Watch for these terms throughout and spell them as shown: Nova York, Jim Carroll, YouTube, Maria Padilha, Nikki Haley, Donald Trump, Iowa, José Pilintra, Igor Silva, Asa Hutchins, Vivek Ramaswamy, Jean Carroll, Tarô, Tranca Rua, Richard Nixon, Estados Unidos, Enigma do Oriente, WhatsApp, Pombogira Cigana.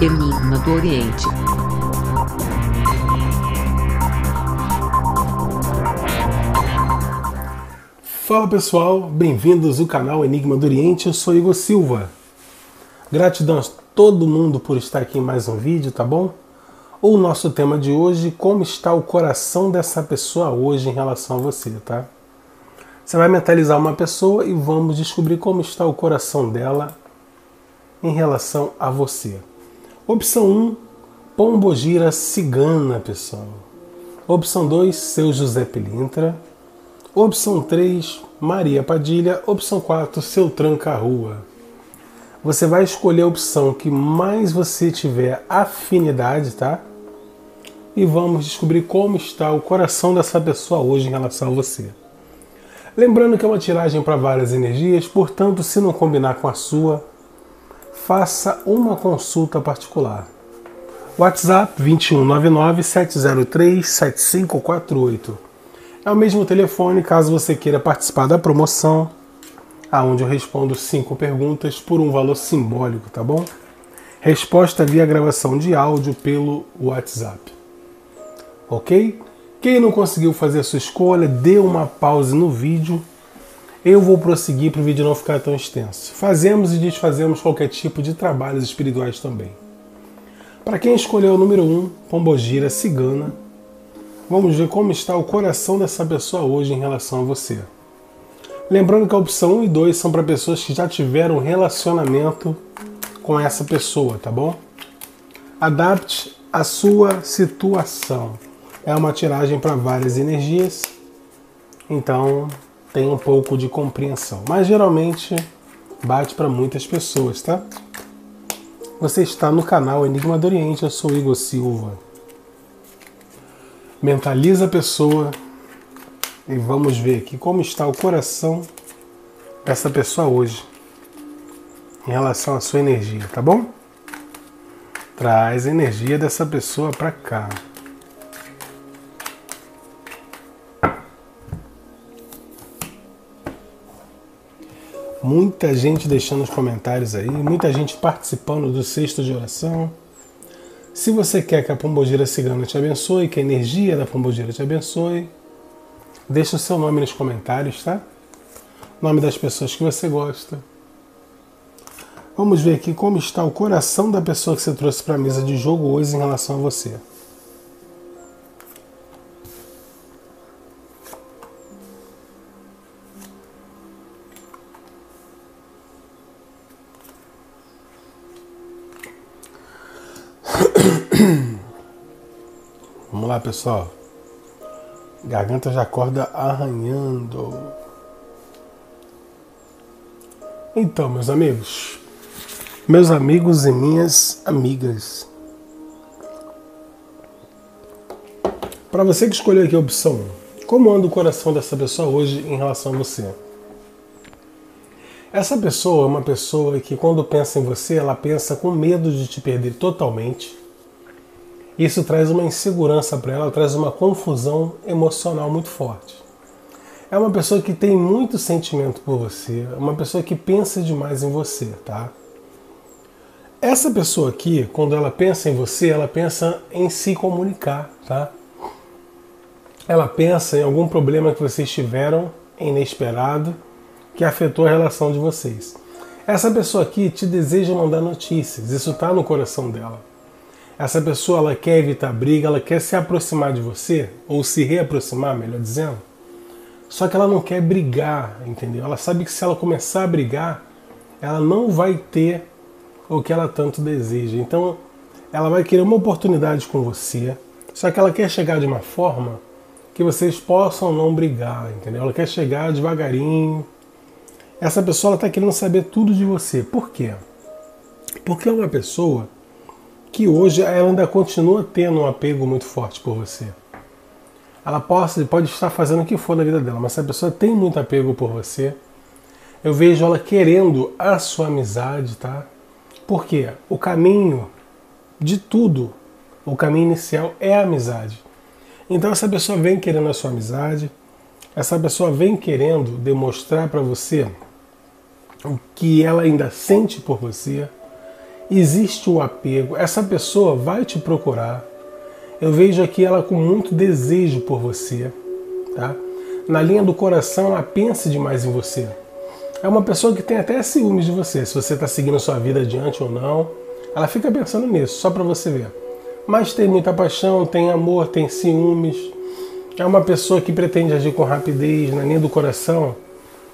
Enigma do Oriente. Fala pessoal, bem-vindos ao canal Enigma do Oriente, eu sou Igor Silva. Gratidão a todo mundo por estar aqui em mais um vídeo, tá bom? O nosso tema de hoje, como está o coração dessa pessoa hoje em relação a você, tá? Você vai mentalizar uma pessoa e vamos descobrir como está o coração dela em relação a você. Opção 1, Pombogira Cigana, pessoal. Opção 2, seu José Pilintra. Opção 3, Maria Padilha. Opção 4, seu Tranca Rua. Você vai escolher a opção que mais você tiver afinidade, tá? E vamos descobrir como está o coração dessa pessoa hoje em relação a você. Lembrando que é uma tiragem para várias energias, portanto, se não combinar com a sua, faça uma consulta particular. WhatsApp 2199-703-7548. É o mesmo telefone caso você queira participar da promoção, aonde eu respondo 5 perguntas por um valor simbólico, tá bom? Resposta via gravação de áudio pelo WhatsApp. Ok? Quem não conseguiu fazer a sua escolha, dê uma pausa no vídeo. Eu vou prosseguir para o vídeo não ficar tão extenso. Fazemos e desfazemos qualquer tipo de trabalhos espirituais também. Para quem escolheu o número 1, Pombogira Cigana, vamos ver como está o coração dessa pessoa hoje em relação a você. Lembrando que a opção 1 e 2 são para pessoas que já tiveram relacionamento com essa pessoa, tá bom? Adapte a sua situação. É uma tiragem para várias energias, então tem um pouco de compreensão. Mas geralmente bate para muitas pessoas, tá? Você está no canal Enigma do Oriente, eu sou Igor Silva. Mentaliza a pessoa. E vamos ver aqui como está o coração dessa pessoa hoje, em relação à sua energia, tá bom? Traz a energia dessa pessoa para cá. Muita gente deixando os comentários aí, muita gente participando do cesto de oração. Se você quer que a Pombogira Cigana te abençoe, que a energia da Pombogira te abençoe, deixa o seu nome nos comentários, tá? Nome das pessoas que você gosta. Vamos ver aqui como está o coração da pessoa que você trouxe para a mesa de jogo hoje em relação a você. Vamos lá, pessoal. Garganta já acorda arranhando. Então, meus amigos e minhas amigas, para você que escolheu aqui a opção, como anda o coração dessa pessoa hoje em relação a você? Essa pessoa é uma pessoa que quando pensa em você, ela pensa com medo de te perder totalmente. Isso traz uma insegurança para ela, traz uma confusão emocional muito forte. É uma pessoa que tem muito sentimento por você, é uma pessoa que pensa demais em você, tá? Essa pessoa aqui, quando ela pensa em você, ela pensa em se comunicar, tá? Ela pensa em algum problema que vocês tiveram, inesperado, que afetou a relação de vocês. Essa pessoa aqui te deseja mandar notícias, isso está no coração dela. Essa pessoa, ela quer evitar briga, ela quer se aproximar de você, ou se reaproximar, melhor dizendo. Só que ela não quer brigar, entendeu? Ela sabe que se ela começar a brigar, ela não vai ter o que ela tanto deseja. Então, ela vai querer uma oportunidade com você, só que ela quer chegar de uma forma que vocês possam não brigar, entendeu? Ela quer chegar devagarinho. Essa pessoa, ela está querendo saber tudo de você. Por quê? Porque é uma pessoa que hoje ela ainda continua tendo um apego muito forte por você. Ela pode estar fazendo o que for na vida dela, mas essa pessoa tem muito apego por você. Eu vejo ela querendo a sua amizade, tá? Porque o caminho de tudo, o caminho inicial é a amizade. Então essa pessoa vem querendo a sua amizade, essa pessoa vem querendo demonstrar para você o que ela ainda sente por você, existe o apego, essa pessoa vai te procurar. Eu vejo aqui ela com muito desejo por você, tá? Na linha do coração, ela pensa demais em você. É uma pessoa que tem até ciúmes de você, se você está seguindo sua vida adiante ou não. Ela fica pensando nisso, só para você ver. Mas tem muita paixão, tem amor, tem ciúmes. É uma pessoa que pretende agir com rapidez, na linha do coração.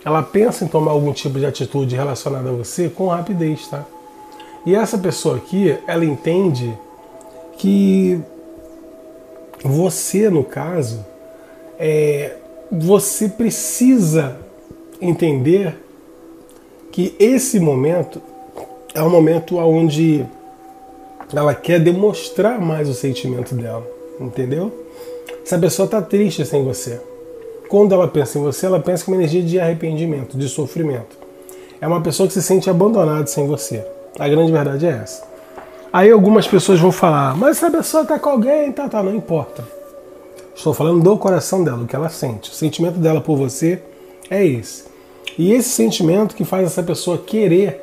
Ela pensa em tomar algum tipo de atitude relacionada a você com rapidez, tá? E essa pessoa aqui, ela entende que você, no caso, você precisa entender que esse momento é um momento onde ela quer demonstrar mais o sentimento dela, entendeu? Essa pessoa está triste sem você. Quando ela pensa em você, ela pensa com uma energia de arrependimento, de sofrimento. É uma pessoa que se sente abandonada sem você. A grande verdade é essa. Aí algumas pessoas vão falar, mas essa pessoa está com alguém, tá, não importa. Estou falando do coração dela, o que ela sente. O sentimento dela por você é esse. E esse sentimento que faz essa pessoa querer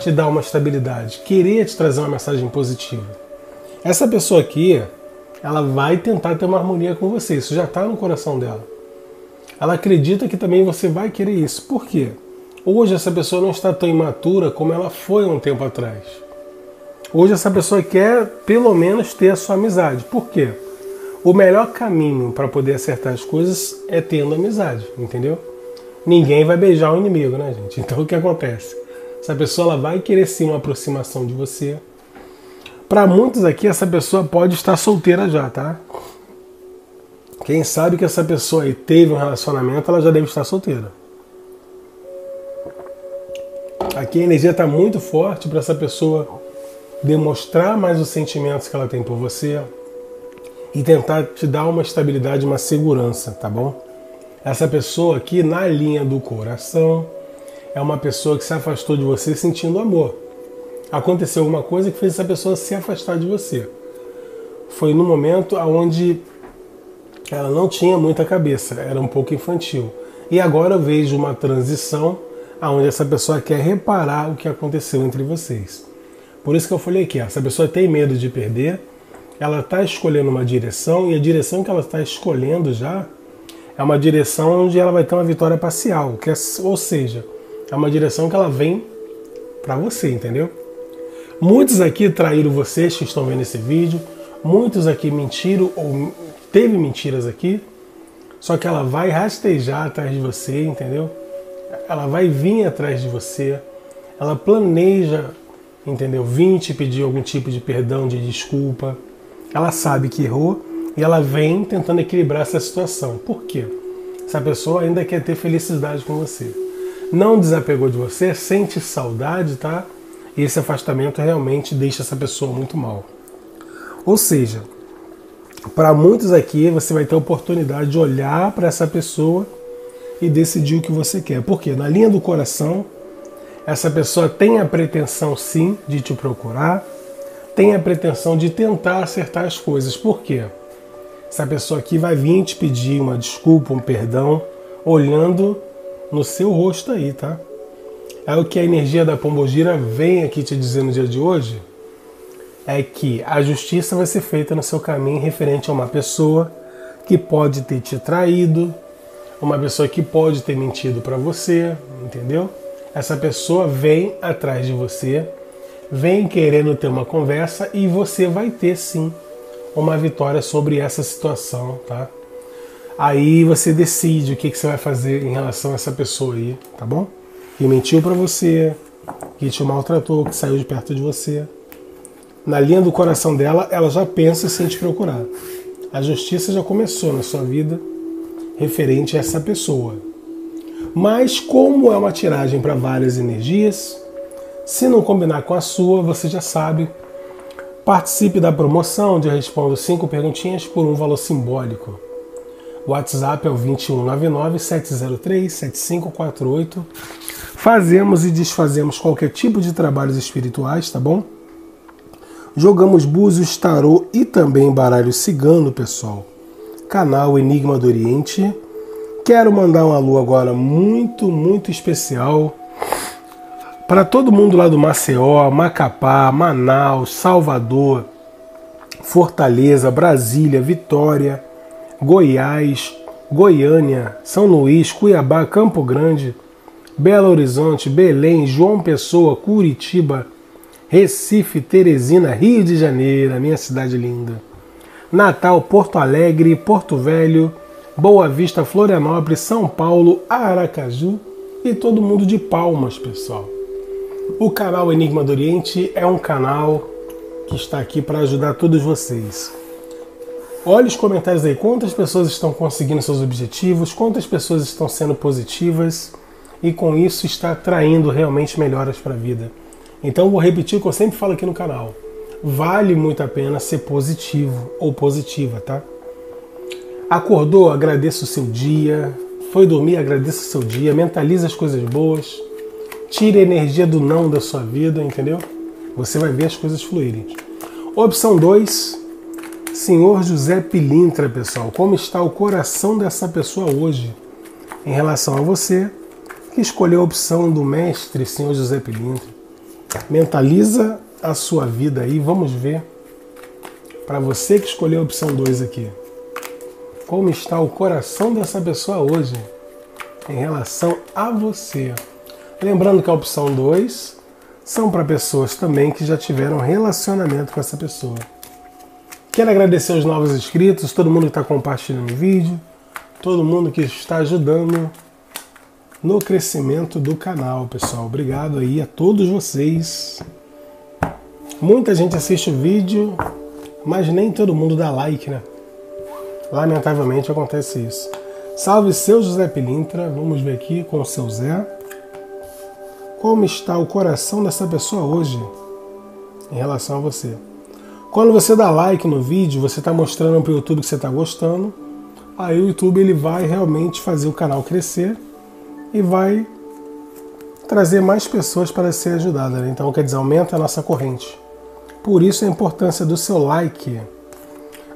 te dar uma estabilidade, querer te trazer uma mensagem positiva. Essa pessoa aqui, ela vai tentar ter uma harmonia com você, isso já está no coração dela. Ela acredita que também você vai querer isso. Por quê? Hoje essa pessoa não está tão imatura como ela foi um tempo atrás. Hoje essa pessoa quer, pelo menos, ter a sua amizade. Por quê? O melhor caminho para poder acertar as coisas é tendo amizade, entendeu? Ninguém vai beijar o inimigo, né, gente? Então o que acontece? Essa pessoa ela vai querer sim uma aproximação de você. Para muitos aqui, essa pessoa pode estar solteira já, tá? Quem sabe que essa pessoa aí teve um relacionamento, ela já deve estar solteira. Aqui a energia está muito forte para essa pessoa demonstrar mais os sentimentos que ela tem por você e tentar te dar uma estabilidade, uma segurança, tá bom? Essa pessoa aqui, na linha do coração, é uma pessoa que se afastou de você sentindo amor. Aconteceu alguma coisa que fez essa pessoa se afastar de você. Foi no momento onde ela não tinha muita cabeça, era um pouco infantil. E agora eu vejo uma transição onde essa pessoa quer reparar o que aconteceu entre vocês. Por isso que eu falei aqui, essa pessoa tem medo de perder, ela está escolhendo uma direção, e a direção que ela está escolhendo já é uma direção onde ela vai ter uma vitória parcial, que é, ou seja, é uma direção que ela vem para você, entendeu? Muitos aqui traíram vocês que estão vendo esse vídeo, muitos aqui mentiram ou teve mentiras aqui, só que ela vai rastejar atrás de você, entendeu? Ela vai vir atrás de você, ela planeja, entendeu? Vim te pedir algum tipo de perdão, de desculpa. Ela sabe que errou e ela vem tentando equilibrar essa situação. Por quê? Essa pessoa ainda quer ter felicidade com você. Não desapegou de você, sente saudade, tá? E esse afastamento realmente deixa essa pessoa muito mal. Ou seja, para muitos aqui, você vai ter a oportunidade de olhar para essa pessoa e decidir o que você quer. Por quê? Na linha do coração, essa pessoa tem a pretensão, sim, de te procurar, tem a pretensão de tentar acertar as coisas. Por quê? Essa pessoa aqui vai vir te pedir uma desculpa, um perdão, olhando no seu rosto aí, tá? É o que a energia da Pombogira vem aqui te dizer no dia de hoje, é que a justiça vai ser feita no seu caminho referente a uma pessoa que pode ter te traído, uma pessoa que pode ter mentido para você, entendeu? Essa pessoa vem atrás de você, vem querendo ter uma conversa e você vai ter sim uma vitória sobre essa situação, tá? Aí você decide o que você vai fazer em relação a essa pessoa aí, tá bom? Que mentiu para você, que te maltratou, que saiu de perto de você. Na linha do coração dela, ela já pensa sem te procurar. A justiça já começou na sua vida referente a essa pessoa. Mas como é uma tiragem para várias energias, se não combinar com a sua, você já sabe. Participe da promoção onde eu respondo 5 perguntinhas por um valor simbólico. O WhatsApp é o 2199-703-7548. Fazemos e desfazemos qualquer tipo de trabalhos espirituais, tá bom? Jogamos búzios, tarô e também baralho cigano, pessoal. Canal Enigma do Oriente. Quero mandar um alô agora muito especial Para todo mundo lá do Maceió, Macapá, Manaus, Salvador, Fortaleza, Brasília, Vitória, Goiás, Goiânia, São Luís, Cuiabá, Campo Grande, Belo Horizonte, Belém, João Pessoa, Curitiba, Recife, Teresina, Rio de Janeiro, minha cidade linda, Natal, Porto Alegre, Porto Velho, Boa Vista, Florianópolis, São Paulo, Aracaju e todo mundo de palmas, pessoal. O canal Enigma do Oriente é um canal que está aqui para ajudar todos vocês. Olha os comentários aí, quantas pessoas estão conseguindo seus objetivos, quantas pessoas estão sendo positivas e com isso está atraindo realmente melhoras para a vida. Então vou repetir o que eu sempre falo aqui no canal. Vale muito a pena ser positivo ou positiva, tá? Acordou, agradeça o seu dia. Foi dormir, agradeça o seu dia. Mentaliza as coisas boas. Tira a energia do não da sua vida, entendeu? Você vai ver as coisas fluírem. Opção 2. Senhor José Pilintra, pessoal. Como está o coração dessa pessoa hoje em relação a você que escolheu a opção do mestre, Senhor José Pilintra? Mentaliza a sua vida aí, vamos ver. Para você que escolheu a opção 2 aqui, como está o coração dessa pessoa hoje em relação a você? Lembrando que a opção 2 são para pessoas também que já tiveram relacionamento com essa pessoa. Quero agradecer aos novos inscritos, todo mundo que está compartilhando o vídeo, todo mundo que está ajudando no crescimento do canal, pessoal. Obrigado aí a todos vocês. Muita gente assiste o vídeo, mas nem todo mundo dá like, né? Lamentavelmente acontece isso. Salve seu José Pilintra, vamos ver aqui com o seu Zé. Como está o coração dessa pessoa hoje em relação a você? Quando você dá like no vídeo, você está mostrando para o YouTube que você está gostando. Aí o YouTube ele vai realmente fazer o canal crescer e vai trazer mais pessoas para ser ajudada, né? Então, quer dizer, aumenta a nossa corrente. Por isso a importância do seu like.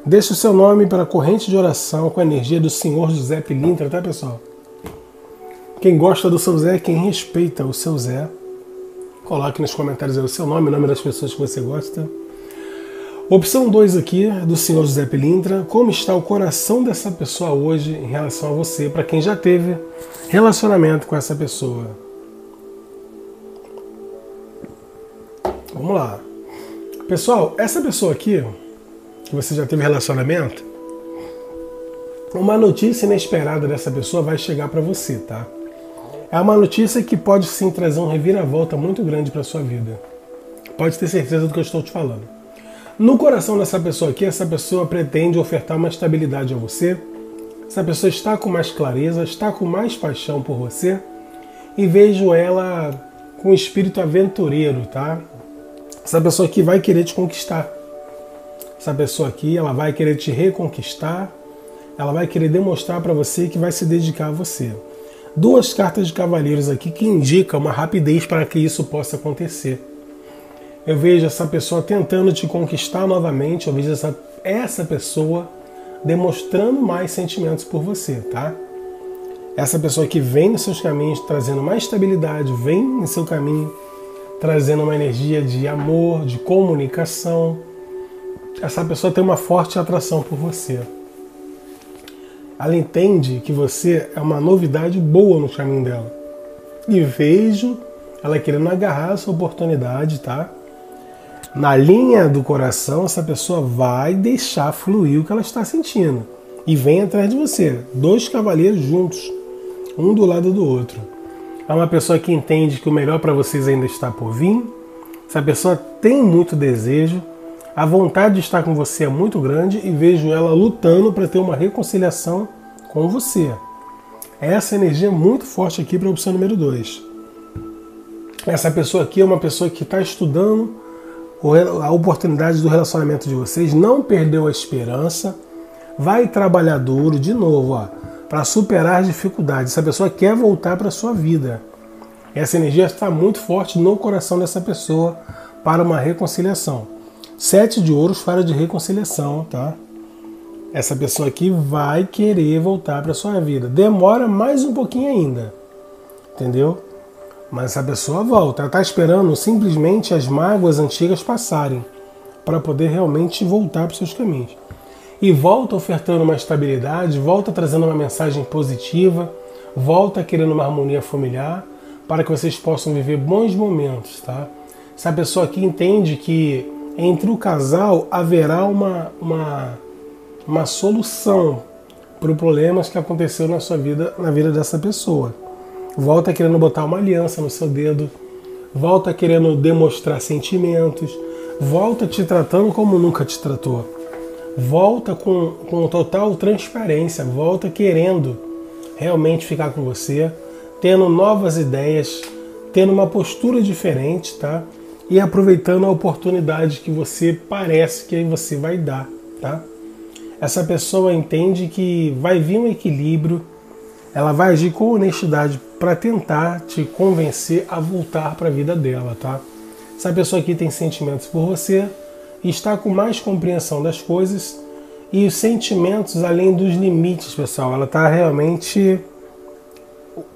Deixe o seu nome para a corrente de oração com a energia do Senhor José Pilintra, tá, pessoal? Quem gosta do seu Zé, quem respeita o seu Zé, coloque nos comentários aí o seu nome, o nome das pessoas que você gosta. Opção 2 aqui, do Senhor José Pilintra. Como está o coração dessa pessoa hoje em relação a você, para quem já teve relacionamento com essa pessoa? Vamos lá. Pessoal, essa pessoa aqui, que você já teve relacionamento, uma notícia inesperada dessa pessoa vai chegar para você, tá? É uma notícia que pode sim trazer um reviravolta muito grande para sua vida. Pode ter certeza do que eu estou te falando. No coração dessa pessoa aqui, essa pessoa pretende ofertar uma estabilidade a você. Essa pessoa está com mais clareza, está com mais paixão por você. E vejo ela com um espírito aventureiro, tá? Essa pessoa aqui vai querer te conquistar. Essa pessoa aqui, ela vai querer te reconquistar. Ela vai querer demonstrar para você que vai se dedicar a você. Duas cartas de cavaleiros aqui que indicam uma rapidez para que isso possa acontecer. Eu vejo essa pessoa tentando te conquistar novamente, eu vejo essa pessoa demonstrando mais sentimentos por você, tá? Essa pessoa que vem nos seus caminhos trazendo mais estabilidade, vem no seu caminho trazendo uma energia de amor, de comunicação. Essa pessoa tem uma forte atração por você. Ela entende que você é uma novidade boa no caminho dela. E vejo ela querendo agarrar essa oportunidade, tá? Na linha do coração, essa pessoa vai deixar fluir o que ela está sentindo. E vem atrás de você. Dois cavaleiros juntos, um do lado do outro. É uma pessoa que entende que o melhor para vocês ainda está por vir. Essa pessoa tem muito desejo. A vontade de estar com você é muito grande. E vejo ela lutando para ter uma reconciliação com você. Essa energia é muito forte aqui para a opção número 2. Essa pessoa aqui é uma pessoa que está estudando a oportunidade do relacionamento de vocês, não perdeu a esperança, vai trabalhar duro de novo, ó, para superar as dificuldades. Essa pessoa quer voltar para a sua vida. Essa energia está muito forte no coração dessa pessoa para uma reconciliação. 7 de ouros para de reconciliação, tá? Essa pessoa aqui vai querer voltar para a sua vida. Demora mais um pouquinho ainda, entendeu? Mas a pessoa volta, ela está esperando simplesmente as mágoas antigas passarem para poder realmente voltar para os seus caminhos. E volta ofertando uma estabilidade, volta trazendo uma mensagem positiva, volta querendo uma harmonia familiar para que vocês possam viver bons momentos, tá? Essa pessoa aqui entende que entre o casal haverá uma solução para os problemas que aconteceu na sua vida, na vida dessa pessoa. Volta querendo botar uma aliança no seu dedo, volta querendo demonstrar sentimentos, volta te tratando como nunca te tratou, volta com total transparência, volta querendo realmente ficar com você, tendo novas ideias, tendo uma postura diferente, tá? E aproveitando a oportunidade que você parece que você vai dar, tá? Essa pessoa entende que vai vir um equilíbrio, ela vai agir com honestidade para tentar te convencer a voltar para a vida dela, tá? Essa pessoa aqui tem sentimentos por você, está com mais compreensão das coisas e os sentimentos além dos limites, pessoal. Ela está realmente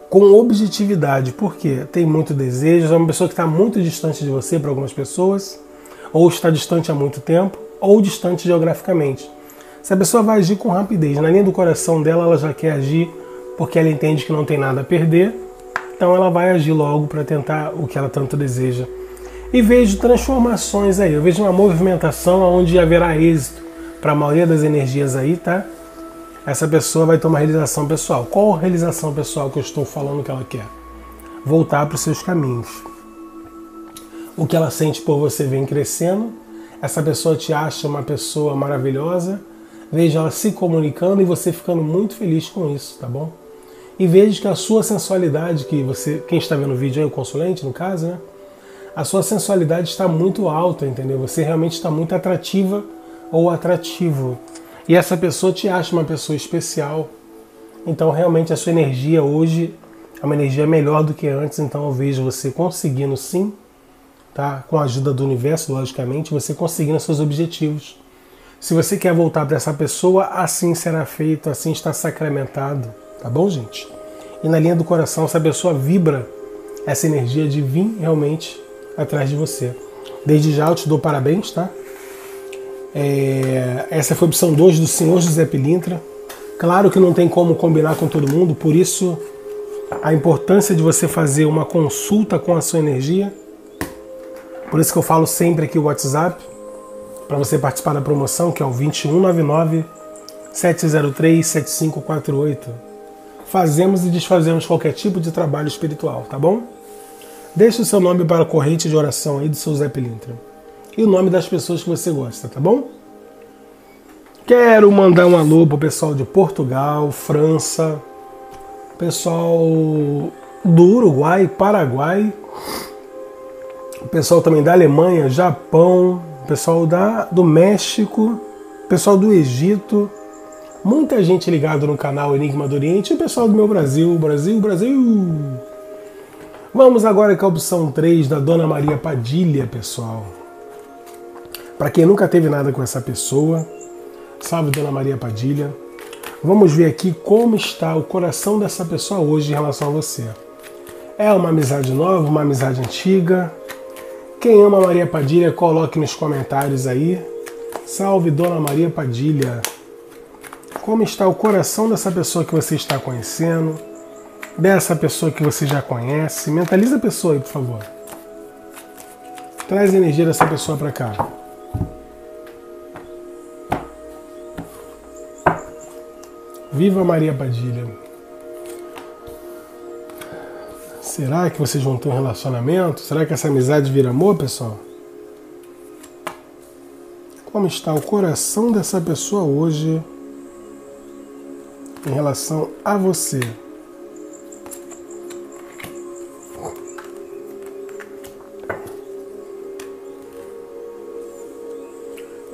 com objetividade, porque tem muito desejo, é uma pessoa que está muito distante de você para algumas pessoas, ou está distante há muito tempo, ou distante geograficamente. Essa pessoa vai agir com rapidez, na linha do coração dela ela já quer agir, porque ela entende que não tem nada a perder, então ela vai agir logo para tentar o que ela tanto deseja. E vejo transformações aí, eu vejo uma movimentação onde haverá êxito para a maioria das energias aí, tá? Essa pessoa vai ter uma realização pessoal. Qual a realização pessoal que eu estou falando que ela quer? Voltar para os seus caminhos. O que ela sente por você vem crescendo, essa pessoa te acha uma pessoa maravilhosa, veja ela se comunicando e você ficando muito feliz com isso, tá bom? E veja que a sua sensualidade, que você, quem está vendo o vídeo aí, o consulente no caso, né? A sua sensualidade está muito alta, entendeu? Você realmente está muito atrativa ou atrativo. E essa pessoa te acha uma pessoa especial. Então realmente a sua energia hoje é uma energia melhor do que antes, então eu vejo você conseguindo sim, tá? Com a ajuda do universo, logicamente, você conseguindo seus objetivos. Se você quer voltar para essa pessoa, assim será feito, assim está sacramentado, tá bom, gente? E na linha do coração, essa pessoa vibra essa energia de vir realmente atrás de você. Desde já eu te dou parabéns, tá? Essa foi a opção 2 do senhor José Pilintra. Claro que não tem como combinar com todo mundo, por isso a importância de você fazer uma consulta com a sua energia. Por isso que eu falo sempre aqui o WhatsApp, para você participar da promoção, que é o 2199-703-7548. Fazemos e desfazemos qualquer tipo de trabalho espiritual, tá bom? Deixe o seu nome para a corrente de oração aí do seu José Pilintra. E o nome das pessoas que você gosta, tá bom? Quero mandar um alô pro pessoal de Portugal, França, pessoal do Uruguai, Paraguai, pessoal também da Alemanha, Japão, pessoal do México, pessoal do Egito, muita gente ligada no canal Enigma do Oriente e pessoal do meu Brasil, Brasil, Brasil! Vamos agora com a opção 3 da Dona Maria Padilha, pessoal. Para quem nunca teve nada com essa pessoa, salve Dona Maria Padilha. Vamos ver aqui como está o coração dessa pessoa hoje em relação a você. É uma amizade nova, uma amizade antiga? Quem ama Maria Padilha, coloque nos comentários aí. Salve Dona Maria Padilha. Como está o coração dessa pessoa que você está conhecendo? Dessa pessoa que você já conhece? Mentaliza a pessoa aí, por favor. Traz a energia dessa pessoa para cá. Viva Maria Padilha! Será que vocês vão ter um relacionamento? Será que essa amizade vira amor, pessoal? Como está o coração dessa pessoa hoje em relação a você?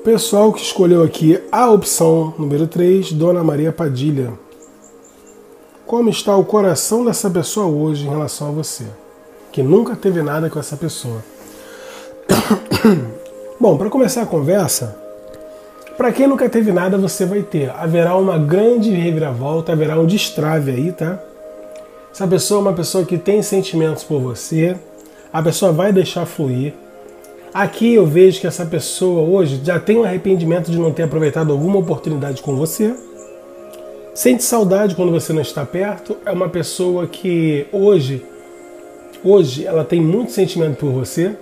Pessoal que escolheu aqui a opção número 3, Dona Maria Padilha. Como está o coração dessa pessoa hoje em relação a você? Que nunca teve nada com essa pessoa. Bom, para começar a conversa, para quem nunca teve nada, você vai ter. Haverá uma grande reviravolta, haverá um destrave aí, tá? Essa pessoa é uma pessoa que tem sentimentos por você, a pessoa vai deixar fluir. Aqui eu vejo que essa pessoa hoje já tem um arrependimento de não ter aproveitado alguma oportunidade com você. Sente saudade quando você não está perto. É uma pessoa que hoje ela tem muito sentimento por você.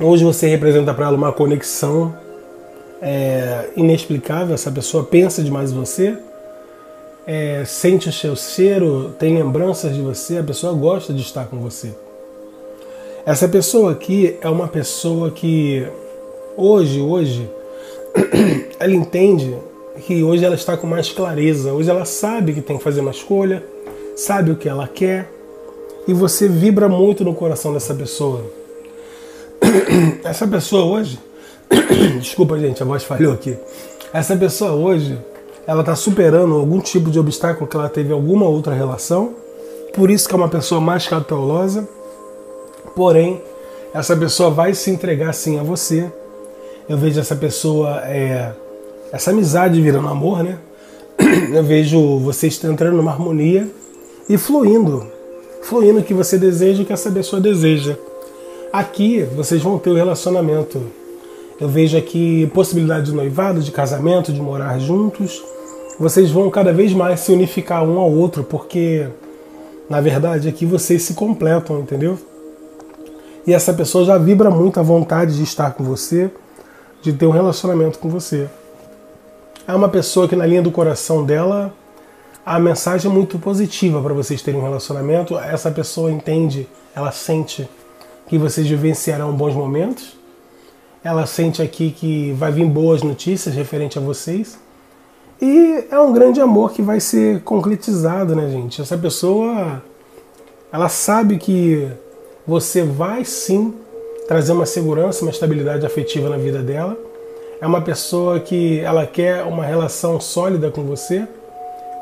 Hoje você representa para ela uma conexão inexplicável. Essa pessoa pensa demais em você, sente o seu cheiro, tem lembranças de você, a pessoa gosta de estar com você. Essa pessoa aqui é uma pessoa que hoje ela entende que hoje ela está com mais clareza, hoje ela sabe que tem que fazer uma escolha, sabe o que ela quer, e você vibra muito no coração dessa pessoa. Essa pessoa hoje, desculpa gente, a voz falhou aqui, essa pessoa hoje, ela está superando algum tipo de obstáculo que ela teve em alguma outra relação, por isso que é uma pessoa mais cautelosa. Porém, essa pessoa vai se entregar sim a você. Eu vejo essa pessoa, essa amizade virando amor, né? Eu vejo vocês entrando numa harmonia e fluindo o que você deseja e o que essa pessoa deseja. Aqui vocês vão ter o relacionamento. Eu vejo aqui possibilidade de noivado, de casamento, de morar juntos. Vocês vão cada vez mais se unificar um ao outro, porque na verdade aqui vocês se completam, entendeu? E essa pessoa já vibra muito a vontade de estar com você, de ter um relacionamento com você. É uma pessoa que na linha do coração dela, a mensagem é muito positiva para vocês terem um relacionamento. Essa pessoa entende, ela sente que vocês vivenciarão bons momentos. Ela sente aqui que vai vir boas notícias referente a vocês. E é um grande amor que vai ser concretizado, né, gente? Essa pessoa, ela sabe que você vai sim trazer uma segurança, uma estabilidade afetiva na vida dela. É uma pessoa que ela quer uma relação sólida com você.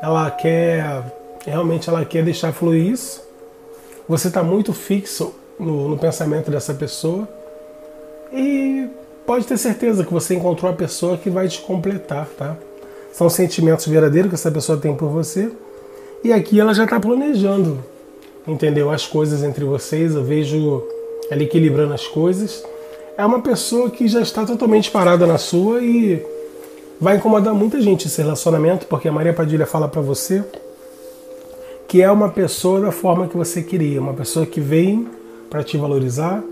Ela quer, realmente ela quer deixar fluir isso. Você está muito fixo no pensamento dessa pessoa. E pode ter certeza que você encontrou a pessoa que vai te completar, tá? São sentimentos verdadeiros que essa pessoa tem por você. E aqui ela já está planejando, entendeu? As coisas entre vocês, eu vejo ela equilibrando as coisas. É uma pessoa que já está totalmente parada na sua e vai incomodar muita gente esse relacionamento, porque a Maria Padilha fala para você que é uma pessoa da forma que você queria, uma pessoa que vem para te valorizar.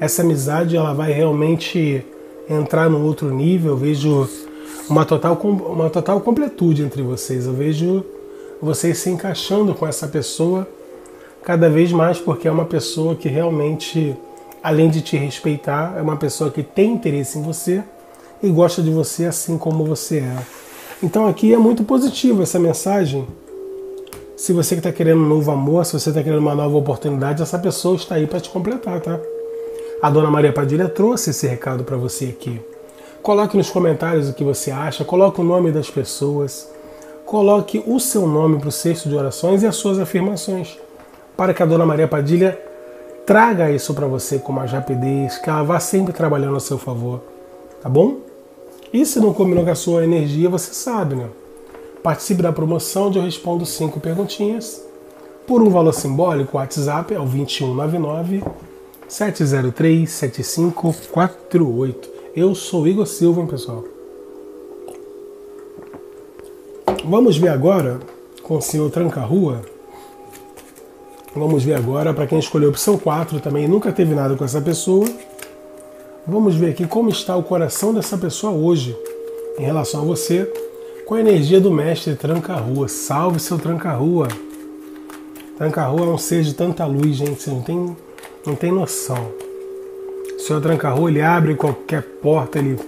Essa amizade ela vai realmente entrar num outro nível. Eu vejo uma total completude entre vocês. Eu vejo vocês se encaixando com essa pessoa cada vez mais, porque é uma pessoa que realmente, além de te respeitar, é uma pessoa que tem interesse em você e gosta de você assim como você é. Então aqui é muito positiva essa mensagem. Se você que está querendo um novo amor, se você está querendo uma nova oportunidade, essa pessoa está aí para te completar, tá? A Dona Maria Padilha trouxe esse recado para você aqui. Coloque nos comentários o que você acha, coloque o nome das pessoas, coloque o seu nome para o cesto de orações e as suas afirmações, para que a Dona Maria Padilha traga isso para você com mais rapidez, que ela vá sempre trabalhando a seu favor, tá bom? E se não combinou com a sua energia, você sabe, né? Participe da promoção onde eu respondo 5 perguntinhas. Por um valor simbólico, o WhatsApp é o 2199-703-7548. Eu sou Igor Silva, hein, pessoal? Vamos ver agora com o senhor Tranca Rua. Vamos ver agora, para quem escolheu a opção 4 também, nunca teve nada com essa pessoa. Vamos ver aqui como está o coração dessa pessoa hoje, em relação a você, com a energia do mestre Tranca Rua. Salve seu Tranca Rua. Tranca Rua não seja de tanta luz, gente, você não tem noção. O senhor Tranca Rua, ele abre qualquer porta, ele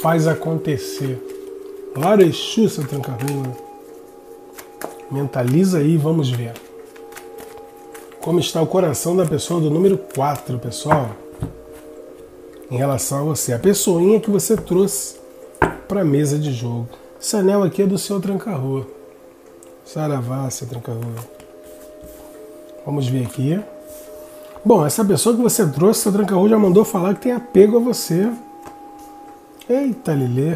faz acontecer. Glória a Exu, seu Tranca Rua. Mentaliza aí, vamos ver como está o coração da pessoa do número 4, pessoal, em relação a você. A pessoinha que você trouxe para a mesa de jogo. Esse anel aqui é do seu Tranca Rua. Saravá, seu Tranca Rua. Vamos ver aqui. Bom, essa pessoa que você trouxe, seu Tranca Rua, já mandou falar que tem apego a você. Eita, Lilê.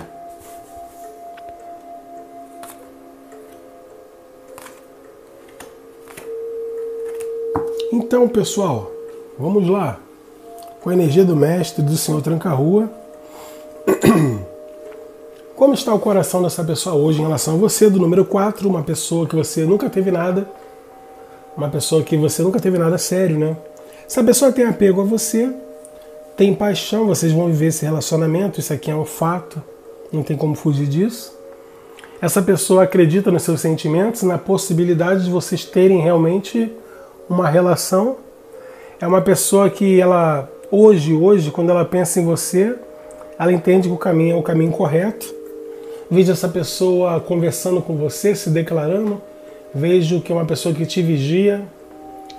Então, pessoal, vamos lá. Com a energia do mestre, do senhor Tranca Rua. Como está o coração dessa pessoa hoje em relação a você? Do número 4, uma pessoa que você nunca teve nada. Uma pessoa que você nunca teve nada sério, né? Se a pessoa tem apego a você, tem paixão, vocês vão viver esse relacionamento. Isso aqui é um fato, não tem como fugir disso. Essa pessoa acredita nos seus sentimentos, na possibilidade de vocês terem realmente uma relação. É uma pessoa que ela, hoje, quando ela pensa em você, ela entende que o caminho é o caminho correto. Vejo essa pessoa conversando com você, se declarando. Vejo que é uma pessoa que te vigia,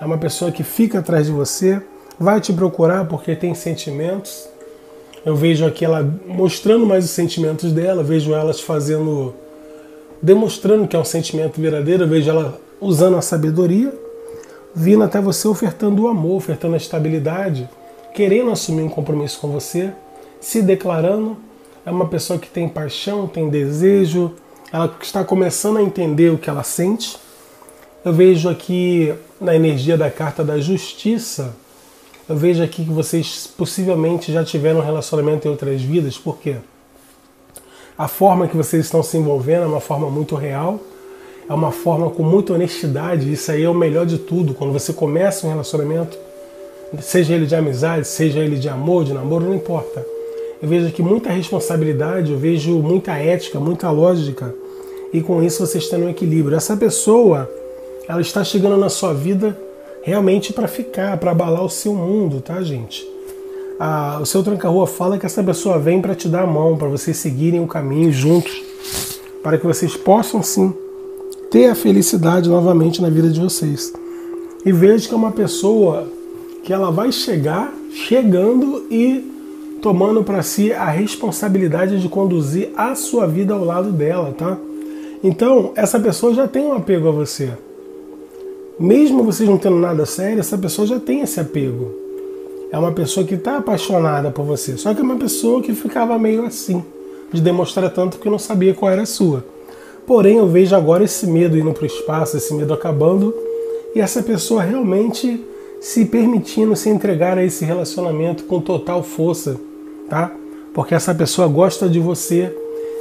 é uma pessoa que fica atrás de você, vai te procurar porque tem sentimentos. Eu vejo aqui ela mostrando mais os sentimentos dela, vejo elas fazendo, demonstrando que é um sentimento verdadeiro, vejo ela usando a sabedoria, vindo até você ofertando o amor, ofertando a estabilidade, querendo assumir um compromisso com você, se declarando. É uma pessoa que tem paixão, tem desejo, ela está começando a entender o que ela sente. Eu vejo aqui na energia da carta da justiça, eu vejo aqui que vocês possivelmente já tiveram um relacionamento em outras vidas, porque a forma que vocês estão se envolvendo é uma forma muito real, é uma forma com muita honestidade. Isso aí é o melhor de tudo. Quando você começa um relacionamento, seja ele de amizade, seja ele de amor, de namoro, não importa. Eu vejo aqui muita responsabilidade, eu vejo muita ética, muita lógica, e com isso vocês têm um equilíbrio. Essa pessoa, ela está chegando na sua vida realmente para ficar, para abalar o seu mundo, tá, gente? O seu Tranca-Rua fala que essa pessoa vem para te dar a mão, para vocês seguirem o caminho juntos, para que vocês possam sim ter a felicidade novamente na vida de vocês. E vejo que é uma pessoa que ela vai chegando e tomando para si a responsabilidade de conduzir a sua vida ao lado dela, tá? Então, essa pessoa já tem um apego a você. Mesmo vocês não tendo nada sério, essa pessoa já tem esse apego. É uma pessoa que está apaixonada por você, só que é uma pessoa que ficava meio assim, de demonstrar tanto que não sabia qual era a sua. Porém, eu vejo agora esse medo indo para o espaço, esse medo acabando, e essa pessoa realmente se permitindo se entregar a esse relacionamento com total força, tá? Porque essa pessoa gosta de você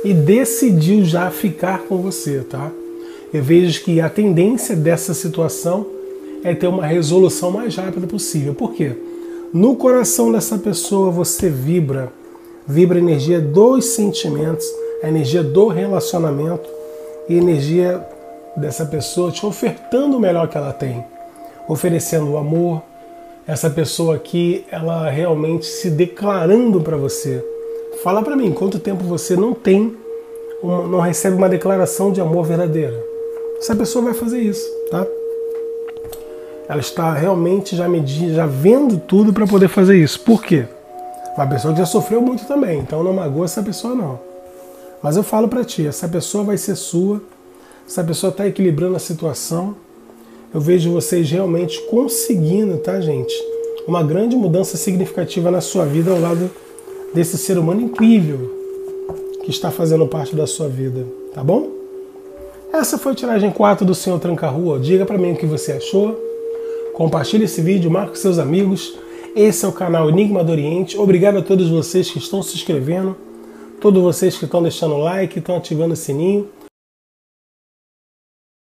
e decidiu já ficar com você, tá? Eu vejo que a tendência dessa situação é ter uma resolução mais rápida possível. Por quê? No coração dessa pessoa você vibra a energia dos sentimentos, a energia do relacionamento e a energia dessa pessoa te ofertando o melhor que ela tem, oferecendo o amor. Essa pessoa aqui, ela realmente se declarando para você. Fala para mim, quanto tempo você não recebe uma declaração de amor verdadeira? Essa pessoa vai fazer isso, tá? Ela está realmente já vendo tudo para poder fazer isso. Por quê? Uma pessoa que já sofreu muito também, então não magoa essa pessoa não. Mas eu falo para ti, essa pessoa vai ser sua, essa pessoa está equilibrando a situação. Eu vejo vocês realmente conseguindo, tá, gente? Uma grande mudança significativa na sua vida ao lado desse ser humano incrível que está fazendo parte da sua vida, tá bom? Essa foi a tiragem 4 do senhor Tranca-Rua. Diga pra mim o que você achou. Compartilhe esse vídeo, marque seus amigos. Esse é o canal Enigma do Oriente. Obrigado a todos vocês que estão se inscrevendo, todos vocês que estão deixando like, estão ativando o sininho.